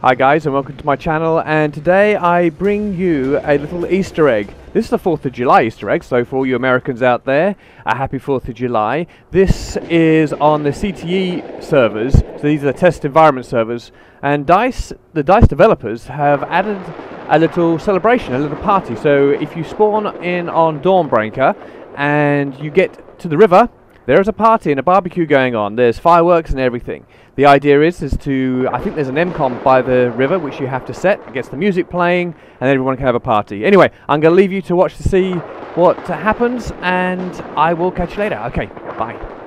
Hi guys and welcome to my channel, and today I bring you a little Easter egg. This is the 4th of July Easter egg, so for all you Americans out there, a happy 4th of July. This is on the CTE servers, so these are the test environment servers, and DICE, the DICE developers have added a little celebration, a little party. So if you spawn in on Dawnbreaker and you get to the river, there is a party and a barbecue going on. There's fireworks and everything. The idea is to, I think there's an MCOM by the river which you have to set. It gets the music playing and everyone can have a party. Anyway, I'm going to leave you to watch to see what happens, and I will catch you later. Okay, bye.